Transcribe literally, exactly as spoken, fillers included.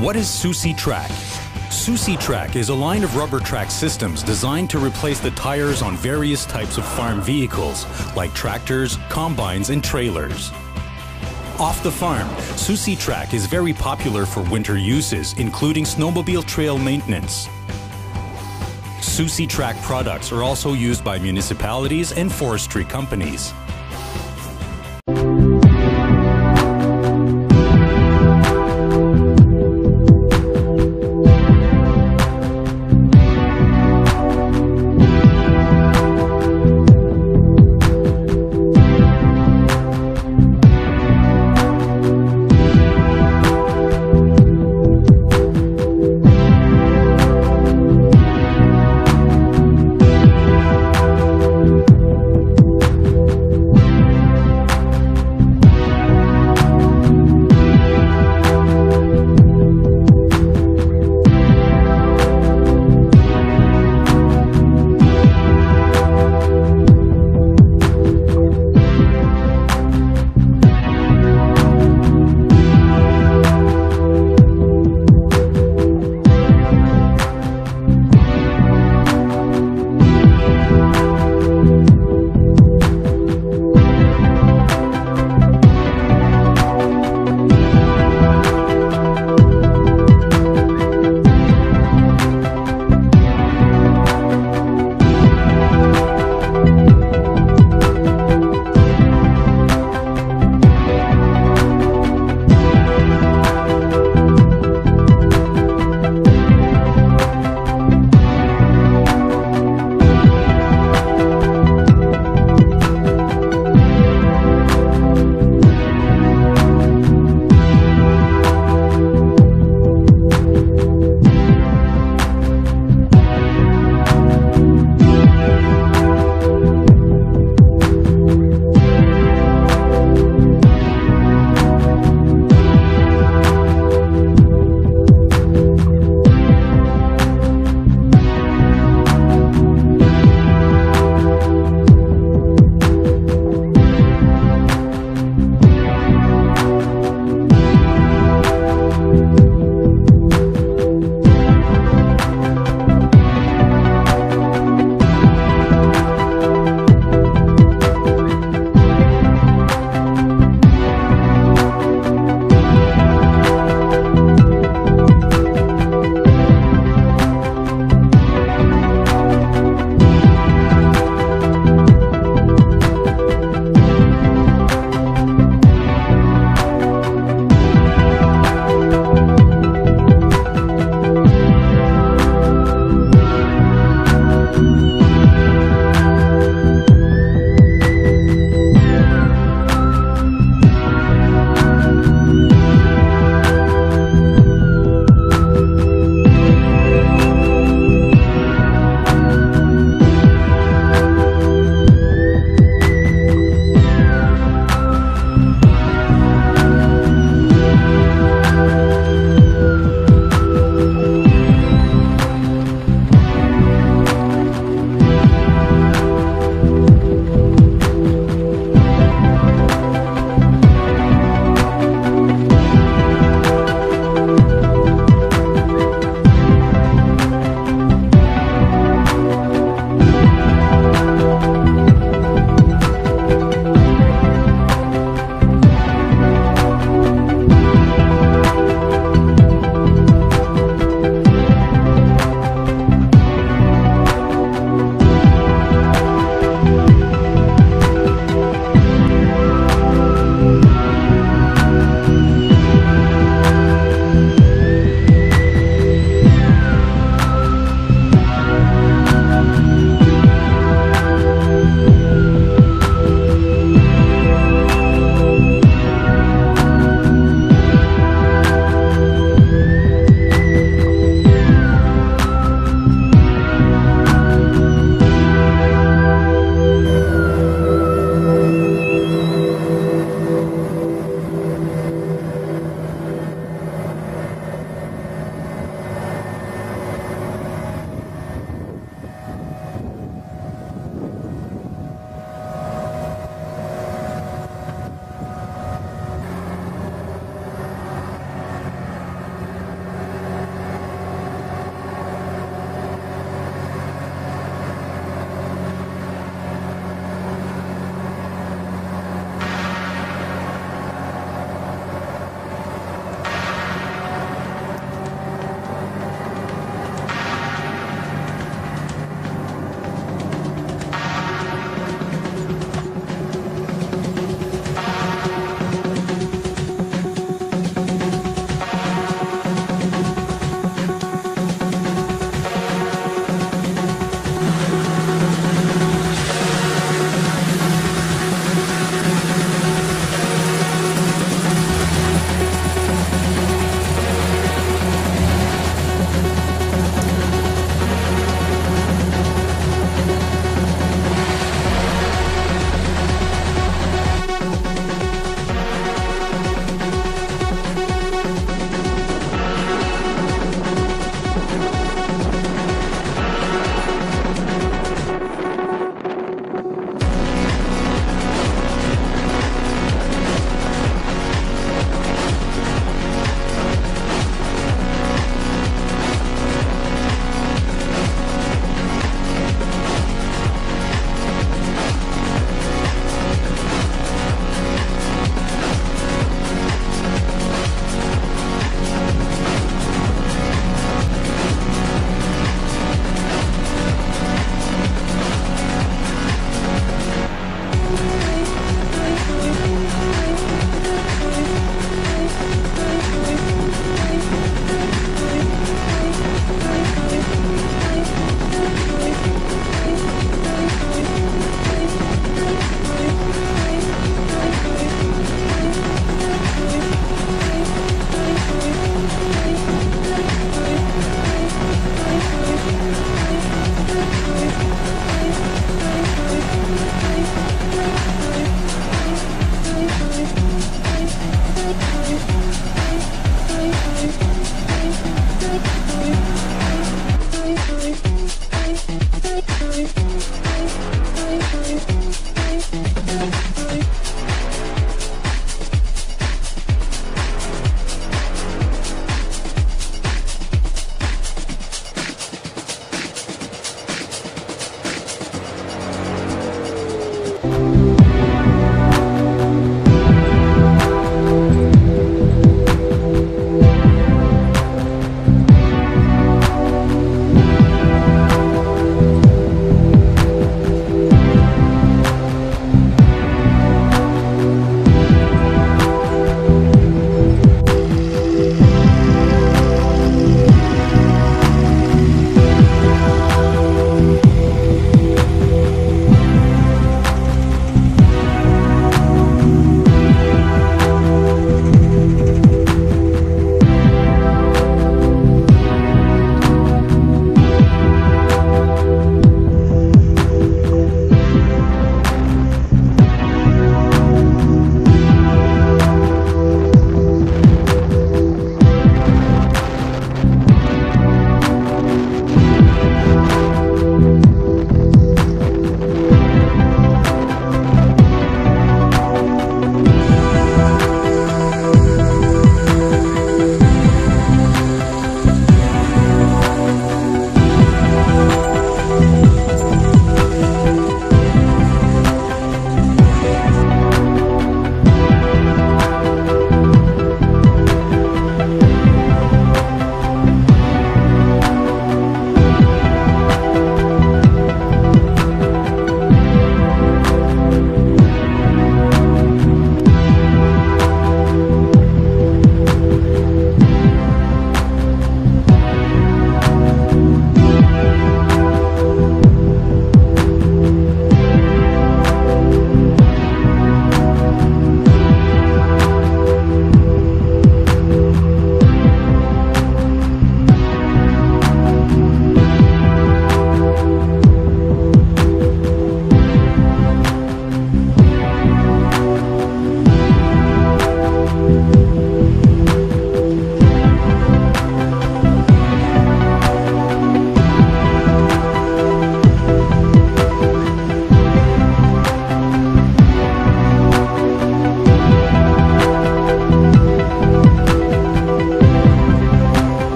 What is Soucy Track? Soucy Track is a line of rubber track systems designed to replace the tires on various types of farm vehicles like tractors, combines and trailers. Off the farm, Soucy Track is very popular for winter uses, including snowmobile trail maintenance. Soucy Track products are also used by municipalities and forestry companies.